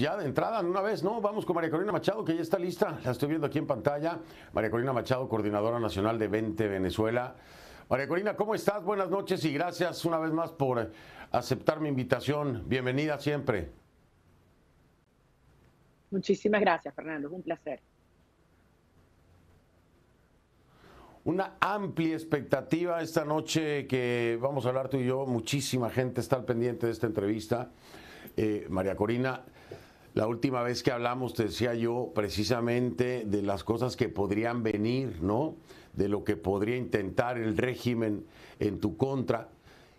ya de entrada, una vez, ¿no? Vamos con María Corina Machado, que ya está lista. La estoy viendo aquí en pantalla. María Corina Machado, coordinadora nacional de Vente Venezuela. María Corina, ¿cómo estás? Buenas noches y gracias una vez más por aceptar mi invitación. Bienvenida siempre. Muchísimas gracias, Fernando. Es un placer. Una amplia expectativa esta noche que vamos a hablar tú y yo. Muchísima gente está al pendiente de esta entrevista. María Corina, la última vez que hablamos te decía yo precisamente de las cosas que podrían venir, ¿no? De lo que podría intentar el régimen en tu contra.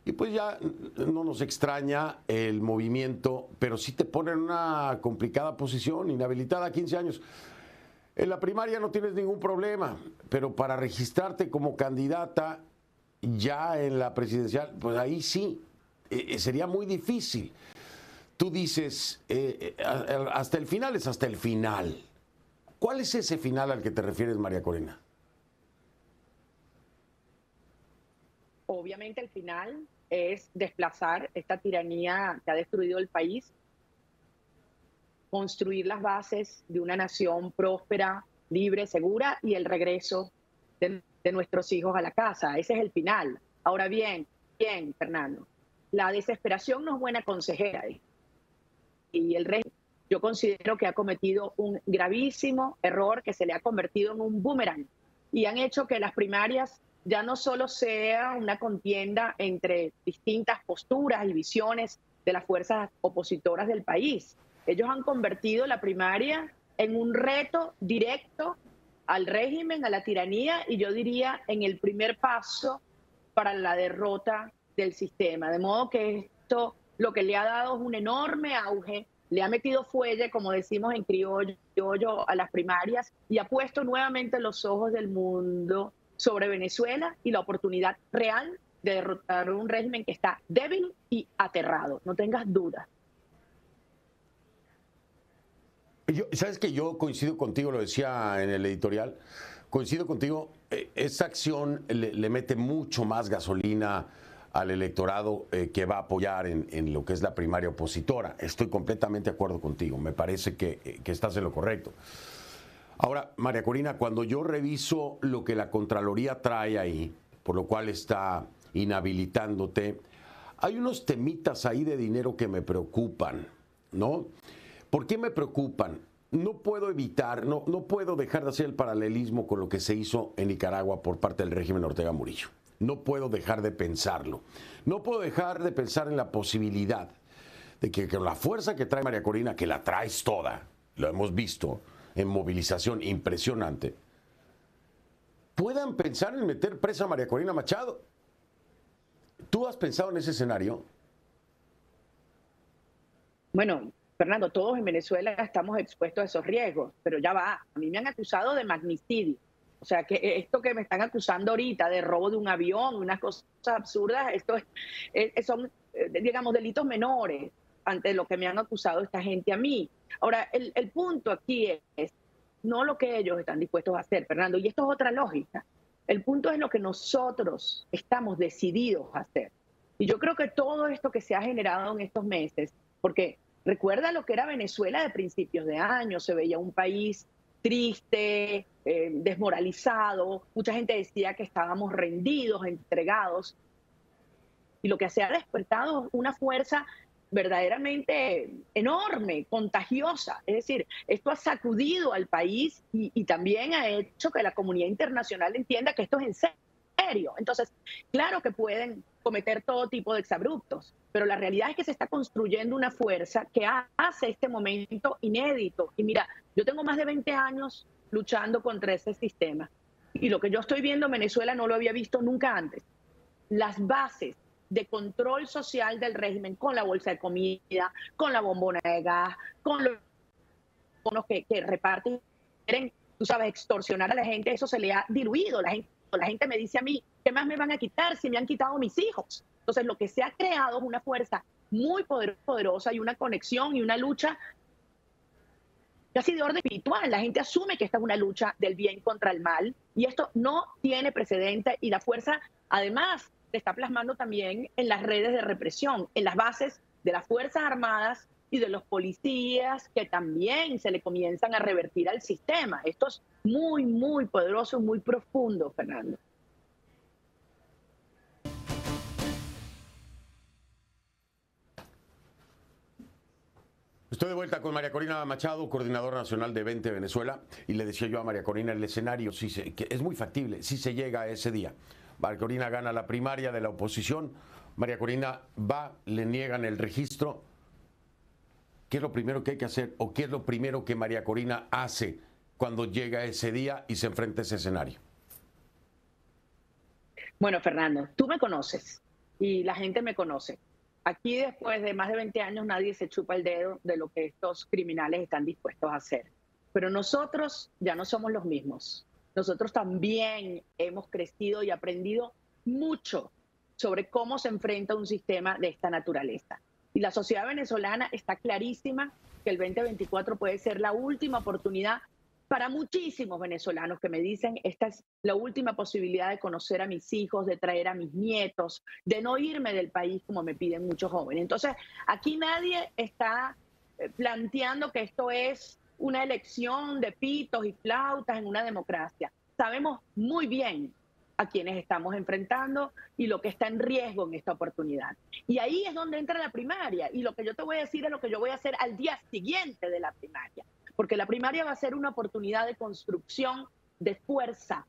Y pues ya no nos extraña el movimiento, pero sí te pone en una complicada posición, inhabilitada a 15 años. En la primaria no tienes ningún problema, pero para registrarte como candidata ya en la presidencial, pues ahí sí, sería muy difícil. Tú dices, hasta el final es hasta el final. ¿Cuál es ese final al que te refieres, María Corina? Obviamente el final es desplazar esta tiranía que ha destruido el país, construir las bases de una nación próspera, libre, segura y el regreso de nuestros hijos a la casa. Ese es el final. Ahora bien, Fernando, la desesperación no es buena consejera. Y el régimen, yo considero que ha cometido un gravísimo error que se le ha convertido en un boomerang. Y han hecho que las primarias ya no solo sea una contienda entre distintas posturas y visiones de las fuerzas opositoras del país. Ellos han convertido la primaria en un reto directo al régimen, a la tiranía, y yo diría en el primer paso para la derrota del sistema. De modo que esto lo que le ha dado es un enorme auge, le ha metido fuelle, como decimos en criollo, a las primarias y ha puesto nuevamente los ojos del mundo sobre Venezuela y la oportunidad real de derrotar un régimen que está débil y aterrado. No tengas dudas. ¿Sabes que yo coincido contigo? Lo decía en el editorial. Coincido contigo. Esa acción le mete mucho más gasolina al electorado que va a apoyar en lo que es la primaria opositora. Estoy completamente de acuerdo contigo. Me parece que estás en lo correcto. Ahora, María Corina, cuando yo reviso lo que la Contraloría trae ahí, por lo cual está inhabilitándote, hay unos temitas ahí de dinero que me preocupan, ¿no? ¿Por qué me preocupan? No puedo evitar, no puedo dejar de hacer el paralelismo con lo que se hizo en Nicaragua por parte del régimen Ortega Murillo. No puedo dejar de pensarlo. No puedo dejar de pensar en la posibilidad de que con la fuerza que trae María Corina, que la traes toda, lo hemos visto en movilización impresionante, puedan pensar en meter presa a María Corina Machado. ¿Tú has pensado en ese escenario? Bueno, Fernando, todos en Venezuela estamos expuestos a esos riesgos, pero ya va, a mí me han acusado de magnicidio. O sea, que esto que me están acusando ahorita de robo de un avión, unas cosas absurdas, esto son, digamos, delitos menores ante lo que me han acusado esta gente a mí. Ahora, el punto aquí es no lo que ellos están dispuestos a hacer, Fernando, y esto es otra lógica. El punto es lo que nosotros estamos decididos a hacer. Y yo creo que todo esto que se ha generado en estos meses, porque recuerda lo que era Venezuela de principios de año, se veía un país triste, desmoralizado, mucha gente decía que estábamos rendidos, entregados, y lo que se ha despertado es una fuerza verdaderamente enorme, contagiosa, es decir, esto ha sacudido al país y también ha hecho que la comunidad internacional entienda que esto es en serio. Entonces, claro que pueden cometer todo tipo de exabruptos, pero la realidad es que se está construyendo una fuerza que hace este momento inédito. Y mira, yo tengo más de 20 años luchando contra ese sistema y lo que yo estoy viendo en Venezuela no lo había visto nunca antes. Las bases de control social del régimen con la bolsa de comida, con la bombona de gas, con los bonos que reparten, quieren, tú sabes, extorsionar a la gente, eso se le ha diluido. La gente me dice a mí, ¿qué más me van a quitar si me han quitado mis hijos? Entonces, lo que se ha creado es una fuerza muy poderosa y una conexión y una lucha casi de orden espiritual. La gente asume que esta es una lucha del bien contra el mal y esto no tiene precedente y la fuerza, además, se está plasmando también en las redes de represión, en las bases de las Fuerzas Armadas y de los policías que también se le comienzan a revertir al sistema. Esto es muy, muy poderoso, muy profundo, Fernando. Estoy de vuelta con María Corina Machado, coordinadora nacional de Vente Venezuela, y le decía yo a María Corina el escenario, que es muy factible, si se llega a ese día. María Corina gana la primaria de la oposición, María Corina va, le niegan el registro. ¿Qué es lo primero que hay que hacer o qué es lo primero que María Corina hace cuando llega ese día y se enfrenta a ese escenario? Bueno, Fernando, tú me conoces y la gente me conoce. Aquí después de más de 20 años nadie se chupa el dedo de lo que estos criminales están dispuestos a hacer. Pero nosotros ya no somos los mismos. Nosotros también hemos crecido y aprendido mucho sobre cómo se enfrenta un sistema de esta naturaleza. Y la sociedad venezolana está clarísima que el 2024 puede ser la última oportunidad para muchísimos venezolanos que me dicen, esta es la última posibilidad de conocer a mis hijos, de traer a mis nietos, de no irme del país como me piden muchos jóvenes. Entonces, aquí nadie está planteando que esto es una elección de pitos y flautas en una democracia. Sabemos muy bien a quienes estamos enfrentando y lo que está en riesgo en esta oportunidad. Y ahí es donde entra la primaria. Y lo que yo te voy a decir es lo que yo voy a hacer al día siguiente de la primaria. Porque la primaria va a ser una oportunidad de construcción de fuerza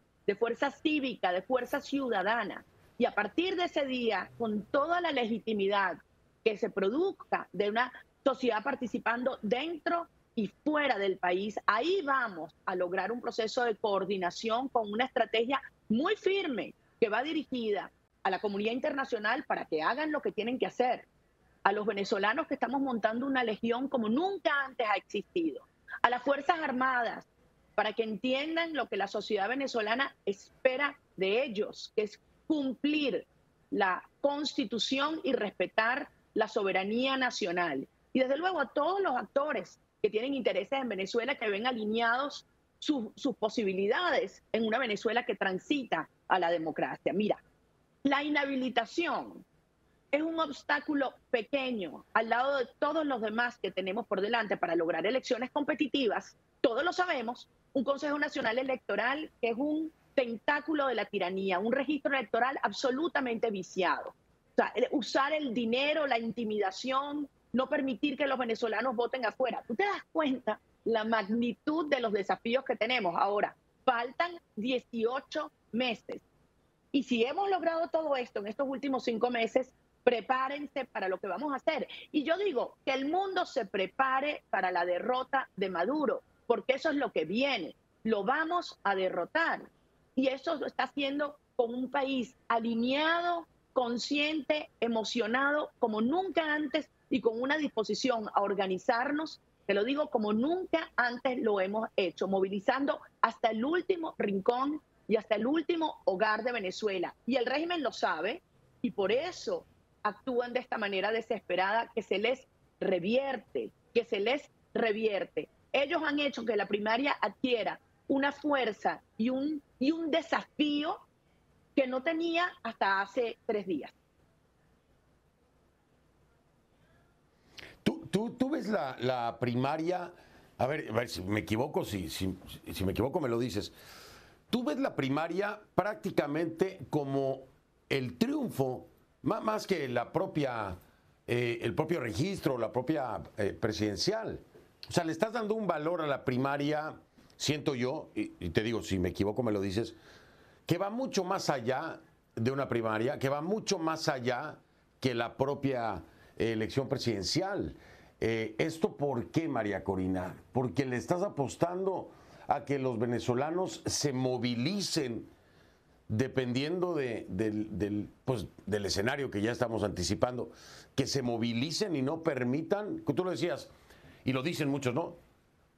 cívica, de fuerza ciudadana. Y a partir de ese día, con toda la legitimidad que se produzca de una sociedad participando dentro y fuera del país, ahí vamos a lograr un proceso de coordinación con una estrategia muy firme que va dirigida a la comunidad internacional para que hagan lo que tienen que hacer, a los venezolanos que estamos montando una legión como nunca antes ha existido, a las Fuerzas Armadas, para que entiendan lo que la sociedad venezolana espera de ellos, que es cumplir la Constitución y respetar la soberanía nacional. Y desde luego a todos los actores que tienen intereses en Venezuela, que ven alineados sus posibilidades en una Venezuela que transita a la democracia. Mira, la inhabilitación es un obstáculo pequeño al lado de todos los demás que tenemos por delante para lograr elecciones competitivas. Todos lo sabemos, un Consejo Nacional Electoral que es un tentáculo de la tiranía, un registro electoral absolutamente viciado. O sea, usar el dinero, la intimidación, no permitir que los venezolanos voten afuera. ¿Tú te das cuenta la magnitud de los desafíos que tenemos? Ahora, faltan 18 meses. Y si hemos logrado todo esto en estos últimos 5 meses, prepárense para lo que vamos a hacer. Y yo digo que el mundo se prepare para la derrota de Maduro, porque eso es lo que viene. Lo vamos a derrotar. Y eso lo está haciendo con un país alineado, consciente, emocionado, como nunca antes, y con una disposición a organizarnos, te lo digo, como nunca antes lo hemos hecho, movilizando hasta el último rincón y hasta el último hogar de Venezuela. Y el régimen lo sabe, y por eso actúan de esta manera desesperada, que se les revierte, que se les revierte. Ellos han hecho que la primaria adquiera una fuerza y un desafío que no tenía hasta hace 3 días. ¿Tú ves la primaria? A ver si me equivoco, si me equivoco me lo dices. ¿Tú ves la primaria prácticamente como el triunfo, más que el propio registro, la propia presidencial? O sea, le estás dando un valor a la primaria, siento yo, y te digo, si me equivoco me lo dices, que va mucho más allá de una primaria, que va mucho más allá que la propia elección presidencial. ¿Esto por qué, María Corina? Porque le estás apostando a que los venezolanos se movilicen dependiendo del escenario que ya estamos anticipando, que se movilicen y no permitan, tú lo decías, y lo dicen muchos, ¿no?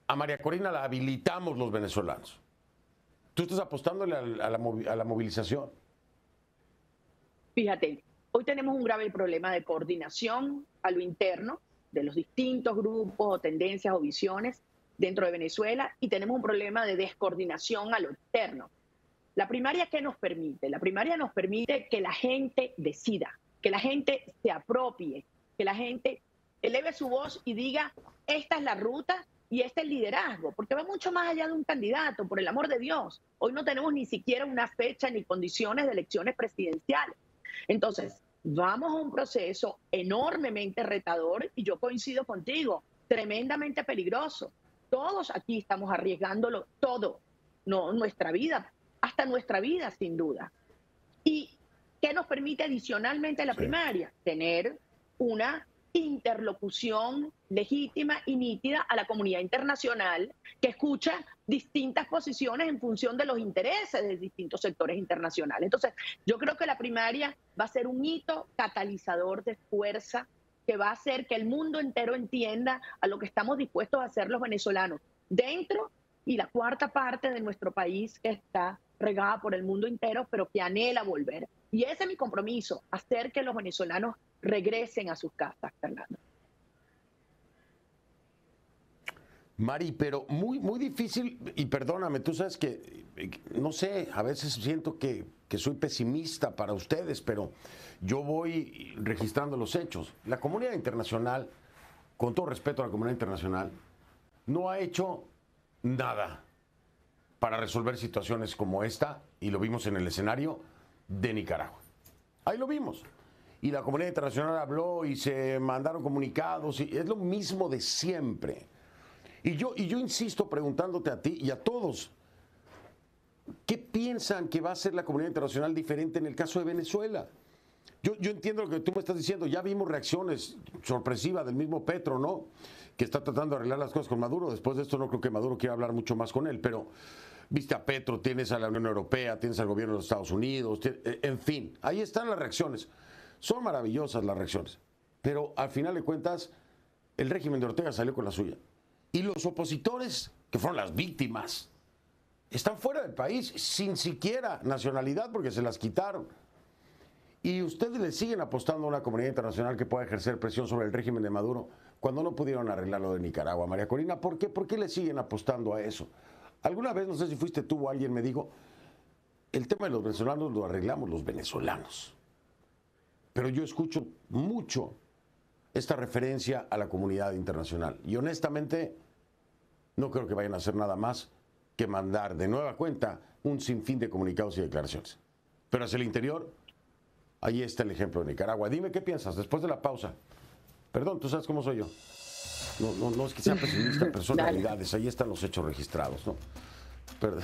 A María Corina la habilitamos los venezolanos. ¿Tú estás apostándole a la movilización? Fíjate, hoy tenemos un grave problema de coordinación a lo interno de los distintos grupos o tendencias o visiones dentro de Venezuela, y tenemos un problema de descoordinación a lo externo. ¿La primaria qué nos permite? La primaria nos permite que la gente decida, que la gente se apropie, que la gente eleve su voz y diga, esta es la ruta y este es el liderazgo, porque va mucho más allá de un candidato, por el amor de Dios. Hoy no tenemos ni siquiera una fecha ni condiciones de elecciones presidenciales. Entonces, vamos a un proceso enormemente retador y yo coincido contigo, tremendamente peligroso. Todos aquí estamos arriesgándolo todo, no nuestra vida, hasta nuestra vida sin duda. ¿Y qué nos permite adicionalmente la primaria? Tener una interlocución legítima y nítida a la comunidad internacional que escucha distintas posiciones en función de los intereses de distintos sectores internacionales. Entonces, yo creo que la primaria va a ser un hito catalizador de fuerza que va a hacer que el mundo entero entienda a lo que estamos dispuestos a hacer los venezolanos dentro y la cuarta parte de nuestro país que está regada por el mundo entero, pero que anhela volver. Y ese es mi compromiso, hacer que los venezolanos regresen a sus casas, Fernando. Mari, pero muy difícil, y perdóname, tú sabes que, no sé, a veces siento que soy pesimista para ustedes, pero yo voy registrando los hechos. La comunidad internacional, con todo respeto a la comunidad internacional, no ha hecho nada para resolver situaciones como esta, y lo vimos en el escenario de Nicaragua. Ahí lo vimos. Y la comunidad internacional habló y se mandaron comunicados. Y es lo mismo de siempre. Y yo insisto preguntándote a ti y a todos, ¿qué piensan que va a hacer la comunidad internacional diferente en el caso de Venezuela? Yo entiendo lo que tú me estás diciendo. Ya vimos reacciones sorpresivas del mismo Petro, ¿no? Que está tratando de arreglar las cosas con Maduro. Después de esto no creo que Maduro quiera hablar mucho más con él. Pero viste a Petro, tienes a la Unión Europea, tienes al gobierno de los Estados Unidos. En fin, ahí están las reacciones. Son maravillosas las reacciones, pero al final de cuentas el régimen de Ortega salió con la suya. Y los opositores, que fueron las víctimas, están fuera del país sin siquiera nacionalidad porque se las quitaron. Y ustedes le siguen apostando a una comunidad internacional que pueda ejercer presión sobre el régimen de Maduro cuando no pudieron arreglar lo de Nicaragua, María Corina. ¿Por qué? ¿Por qué le siguen apostando a eso? Alguna vez, no sé si fuiste tú o alguien me dijo, el tema de los venezolanos lo arreglamos los venezolanos. Pero yo escucho mucho esta referencia a la comunidad internacional. Y honestamente, no creo que vayan a hacer nada más que mandar de nueva cuenta un sinfín de comunicados y declaraciones. Pero hacia el interior, ahí está el ejemplo de Nicaragua. Dime qué piensas después de la pausa. Perdón, tú sabes cómo soy yo. No es que sea pesimista, personalidades. Ahí están los hechos registrados, ¿no? Perdón.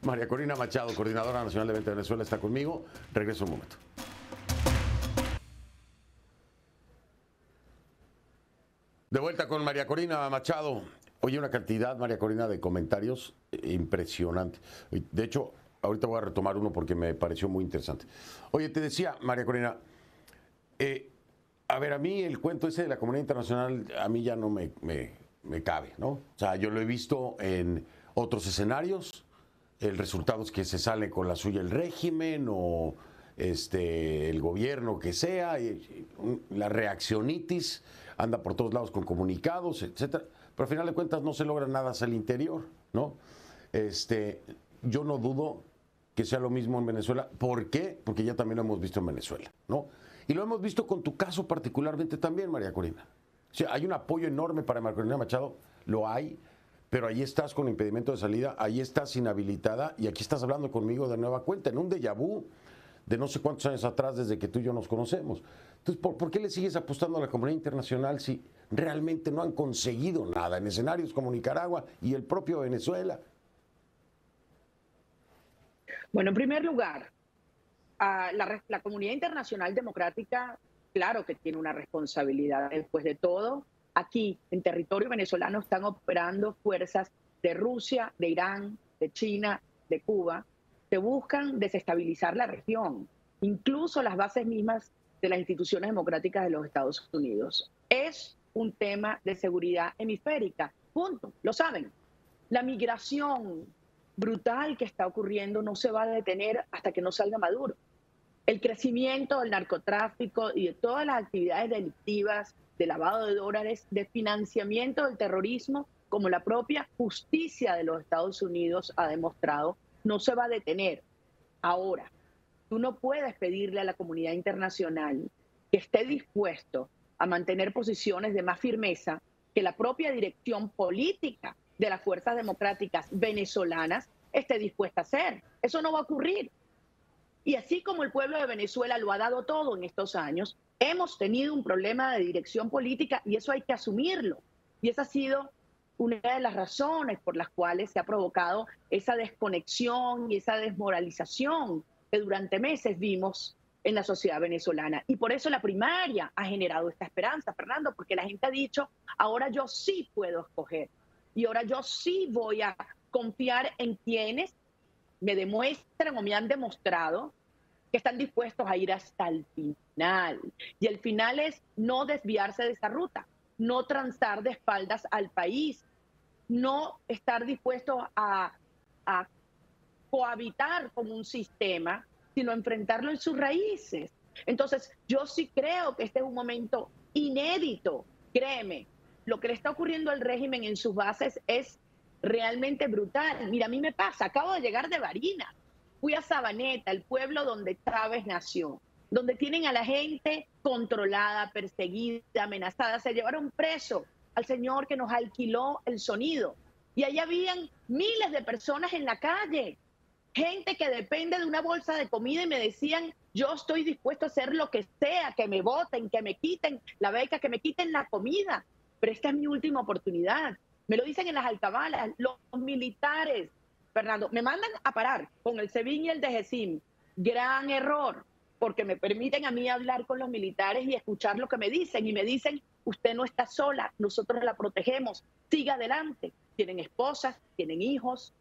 María Corina Machado, coordinadora nacional de Vente Venezuela, está conmigo. Regreso un momento. De vuelta con María Corina Machado. Oye, una cantidad, María Corina, de comentarios impresionante. De hecho, ahorita voy a retomar uno porque me pareció muy interesante. Oye, te decía, María Corina, a ver, a mí el cuento ese de la comunidad internacional, a mí ya no me cabe, ¿no? O sea, yo lo he visto en otros escenarios, el resultado es que se sale con la suya el régimen o el gobierno que sea, la reaccionitis anda por todos lados con comunicados, etcétera, pero al final de cuentas no se logra nada hacia el interior, ¿no? Yo no dudo que sea lo mismo en Venezuela. ¿Por qué? Porque ya también lo hemos visto en Venezuela, ¿no? Y lo hemos visto con tu caso particularmente también, María Corina. O sea, hay un apoyo enorme para María Corina Machado, lo hay, pero ahí estás con impedimento de salida, ahí estás inhabilitada y aquí estás hablando conmigo de nueva cuenta, en un déjà vu de no sé cuántos años atrás desde que tú y yo nos conocemos. Entonces, ¿por qué le sigues apostando a la comunidad internacional si realmente no han conseguido nada en escenarios como Nicaragua y el propio Venezuela? Bueno, en primer lugar, la comunidad internacional democrática, claro que tiene una responsabilidad. Después de todo, aquí en territorio venezolano están operando fuerzas de Rusia, de Irán, de China, de Cuba, que buscan desestabilizar la región, incluso las bases mismas de las instituciones democráticas de los Estados Unidos. Es un tema de seguridad hemisférica, punto, lo saben. La migración brutal que está ocurriendo no se va a detener hasta que no salga Maduro. El crecimiento del narcotráfico y de todas las actividades delictivas, de lavado de dólares, de financiamiento del terrorismo, como la propia justicia de los Estados Unidos ha demostrado, no se va a detener. Ahora, tú no puedes pedirle a la comunidad internacional que esté dispuesto a mantener posiciones de más firmeza que la propia dirección política de las fuerzas democráticas venezolanas esté dispuesta a hacer. Eso no va a ocurrir. Y así como el pueblo de Venezuela lo ha dado todo en estos años, hemos tenido un problema de dirección política y eso hay que asumirlo. Y esa ha sido una de las razones por las cuales se ha provocado esa desconexión y esa desmoralización que durante meses vimos en la sociedad venezolana. Y por eso la primaria ha generado esta esperanza, Fernando, porque la gente ha dicho, ahora yo sí puedo escoger y ahora yo sí voy a confiar en quienes me demuestran o me han demostrado que están dispuestos a ir hasta el final. Y el final es no desviarse de esa ruta, no transar de espaldas al país, no estar dispuestos a cohabitar con un sistema, sino enfrentarlo en sus raíces. Entonces, yo sí creo que este es un momento inédito. Créeme, lo que le está ocurriendo al régimen en sus bases es realmente brutal. Mira, a mí me pasa, acabo de llegar de Barinas, fui a Sabaneta, el pueblo donde Chávez nació, donde tienen a la gente controlada, perseguida, amenazada. Se llevaron preso al señor que nos alquiló el sonido. Y ahí habían miles de personas en la calle, gente que depende de una bolsa de comida y me decían, yo estoy dispuesto a hacer lo que sea, que me voten, que me quiten la beca, que me quiten la comida, pero esta es mi última oportunidad. Me lo dicen en las alcabalas, los militares, Fernando, me mandan a parar con el SEBIN y el DGCIM. Gran error, porque me permiten a mí hablar con los militares y escuchar lo que me dicen. Y me dicen, usted no está sola, nosotros la protegemos, siga adelante. Tienen esposas, tienen hijos,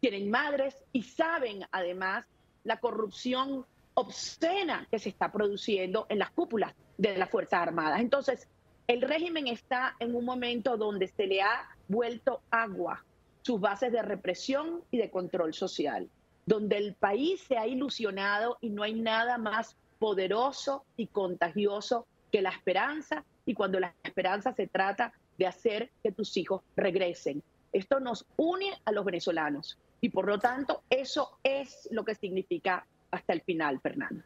tienen madres y saben además la corrupción obscena que se está produciendo en las cúpulas de las Fuerzas Armadas. Entonces, el régimen está en un momento donde se le ha vuelto agua sus bases de represión y de control social, donde el país se ha ilusionado y no hay nada más poderoso y contagioso que la esperanza, y cuando la esperanza se trata de hacer que tus hijos regresen. Esto nos une a los venezolanos y por lo tanto eso es lo que significa hasta el final, Fernando.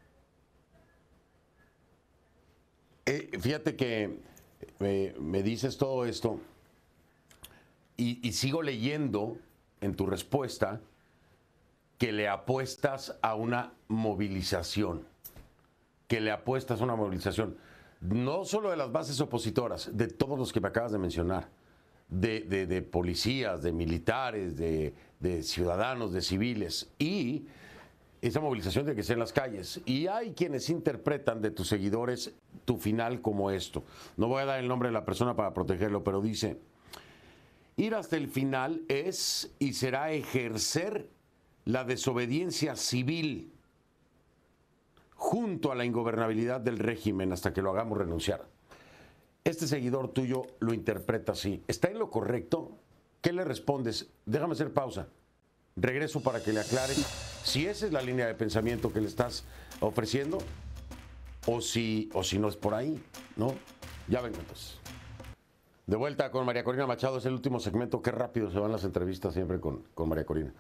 Fíjate que me dices todo esto y sigo leyendo en tu respuesta que le apuestas a una movilización, no solo de las bases opositoras, de todos los que me acabas de mencionar, de policías, de militares, de ciudadanos, de civiles, y esa movilización tiene que ser en las calles. Y hay quienes interpretan de tus seguidores tu final como esto. No voy a dar el nombre de la persona para protegerlo, pero dice, ir hasta el final es y será ejercer la desobediencia civil junto a la ingobernabilidad del régimen hasta que lo hagamos renunciar. Este seguidor tuyo lo interpreta así. ¿Está en lo correcto? ¿Qué le respondes? Déjame hacer pausa. Regreso para que le aclares si esa es la línea de pensamiento que le estás ofreciendo o si no es por ahí, ¿no? Ya vengo entonces. De vuelta con María Corina Machado, es el último segmento. Qué rápido se van las entrevistas siempre con María Corina.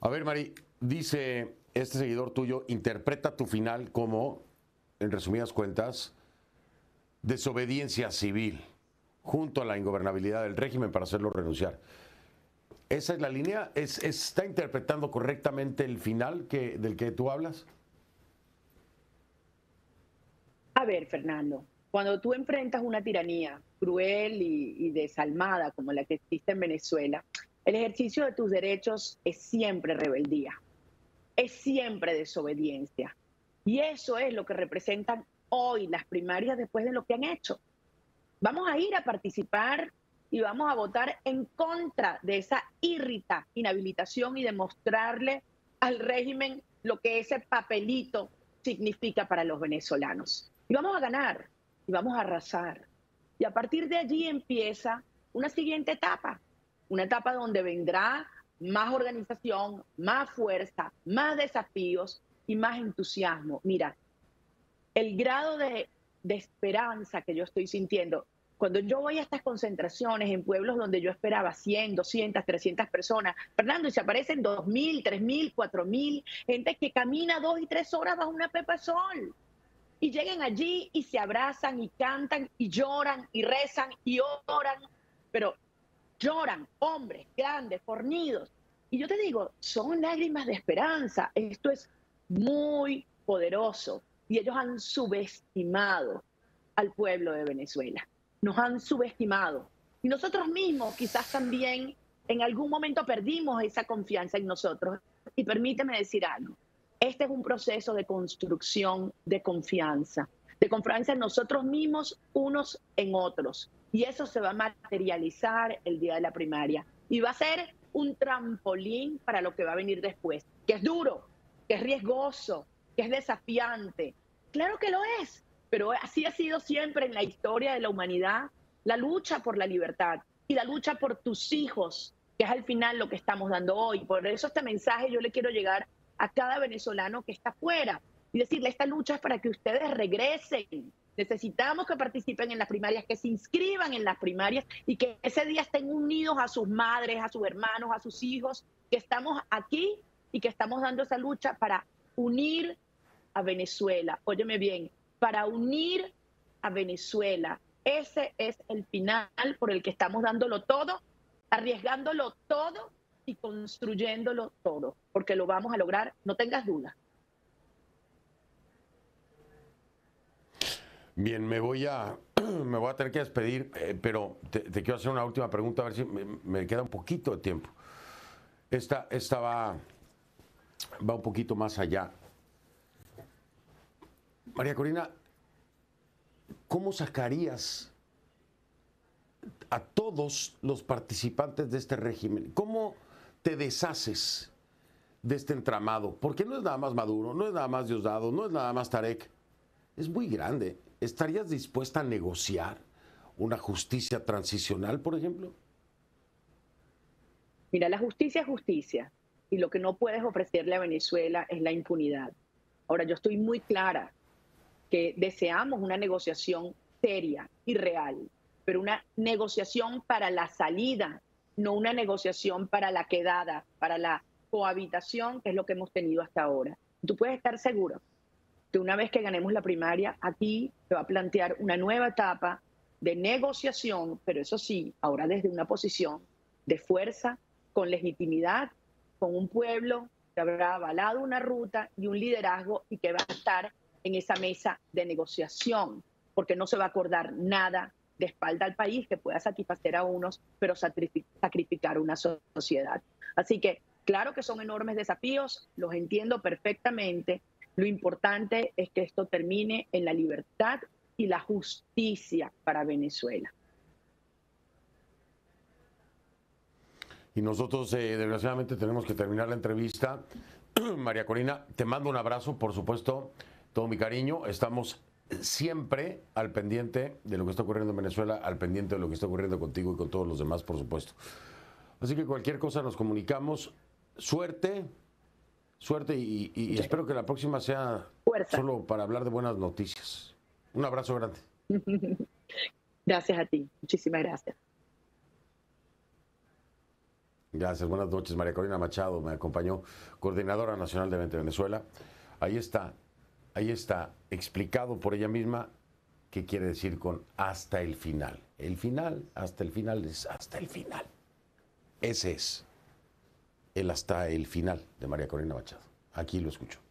A ver, Mari, dice este seguidor tuyo, interpreta tu final como, en resumidas cuentas, desobediencia civil junto a la ingobernabilidad del régimen para hacerlo renunciar. ¿Esa es la línea? ¿Está interpretando correctamente el final del que tú hablas? A ver, Fernando, cuando tú enfrentas una tiranía cruel y desalmada como la que existe en Venezuela, el ejercicio de tus derechos es siempre rebeldía, es siempre desobediencia. Y eso es lo que representan hoy las primarias después de lo que han hecho. Vamos a ir a participar y vamos a votar en contra de esa irrita inhabilitación y demostrarle al régimen lo que ese papelito significa para los venezolanos. Y vamos a ganar, y vamos a arrasar. Y a partir de allí empieza una siguiente etapa, una etapa donde vendrá más organización, más fuerza, más desafíos y más entusiasmo. Mira, el grado de esperanza que yo estoy sintiendo, cuando yo voy a estas concentraciones en pueblos donde yo esperaba 100, 200, 300 personas, Fernando, y se aparecen 2.000, 3.000, 4.000, gente que camina 2 y 3 horas bajo una pepa de sol. y llegan allí y se abrazan y cantan y lloran y rezan y oran, pero lloran hombres grandes, fornidos. Y yo te digo, son lágrimas de esperanza. Esto es muy poderoso y ellos han subestimado al pueblo de Venezuela. Nos han subestimado. Y nosotros mismos quizás también en algún momento perdimos esa confianza en nosotros. Y permíteme decir algo. Este es un proceso de construcción de confianza en nosotros mismos, unos en otros. Y eso se va a materializar el día de la primaria. Y va a ser un trampolín para lo que va a venir después, que es duro, que es riesgoso, que es desafiante. Claro que lo es, pero así ha sido siempre en la historia de la humanidad, la lucha por la libertad y la lucha por tus hijos, que es al final lo que estamos dando hoy. Por eso este mensaje yo le quiero llegar a cada venezolano que está afuera y decirle, esta lucha es para que ustedes regresen. Necesitamos que participen en las primarias, que se inscriban en las primarias y que ese día estén unidos a sus madres, a sus hermanos, a sus hijos, que estamos aquí y que estamos dando esa lucha para unir a Venezuela. Óyeme bien, para unir a Venezuela. Ese es el final por el que estamos dándolo todo, arriesgándolo todo y construyéndolo todo, porque lo vamos a lograr, no tengas duda. Bien, me voy a tener que despedir, pero te quiero hacer una última pregunta, a ver si me queda un poquito de tiempo. Esta va un poquito más allá. María Corina, ¿cómo sacarías a todos los participantes de este régimen? ¿Cómo te deshaces de este entramado? Porque no es nada más Maduro, no es nada más Diosdado, no es nada más Tarek. Es muy grande. ¿Estarías dispuesta a negociar una justicia transicional, por ejemplo? Mira, la justicia es justicia. Y lo que no puedes ofrecerle a Venezuela es la impunidad. Ahora, yo estoy muy clara que deseamos una negociación seria y real, pero una negociación para la salida, no una negociación para la quedada, para la cohabitación, que es lo que hemos tenido hasta ahora. Tú puedes estar seguro que una vez que ganemos la primaria, aquí se va a plantear una nueva etapa de negociación, pero eso sí, ahora desde una posición de fuerza, con legitimidad, con un pueblo que habrá avalado una ruta y un liderazgo y que va a estar en esa mesa de negociación, porque no se va a acordar nada de espalda al país que pueda satisfacer a unos, pero sacrificar una sociedad. Así que, claro que son enormes desafíos, los entiendo perfectamente. Lo importante es que esto termine en la libertad y la justicia para Venezuela. Y nosotros, desgraciadamente, tenemos que terminar la entrevista. María Corina, te mando un abrazo, por supuesto. Todo mi cariño, estamos siempre al pendiente de lo que está ocurriendo en Venezuela, al pendiente de lo que está ocurriendo contigo y con todos los demás, por supuesto. Así que cualquier cosa nos comunicamos. Suerte y espero que la próxima sea solo para hablar de buenas noticias. Un abrazo grande. Gracias a ti, muchísimas gracias. Gracias, buenas noches. María Corina Machado me acompañó, coordinadora nacional de Vente Venezuela. Ahí está explicado por ella misma qué quiere decir con hasta el final. El final, hasta el final es hasta el final. Ese es el hasta el final de María Corina Machado. Aquí lo escucho.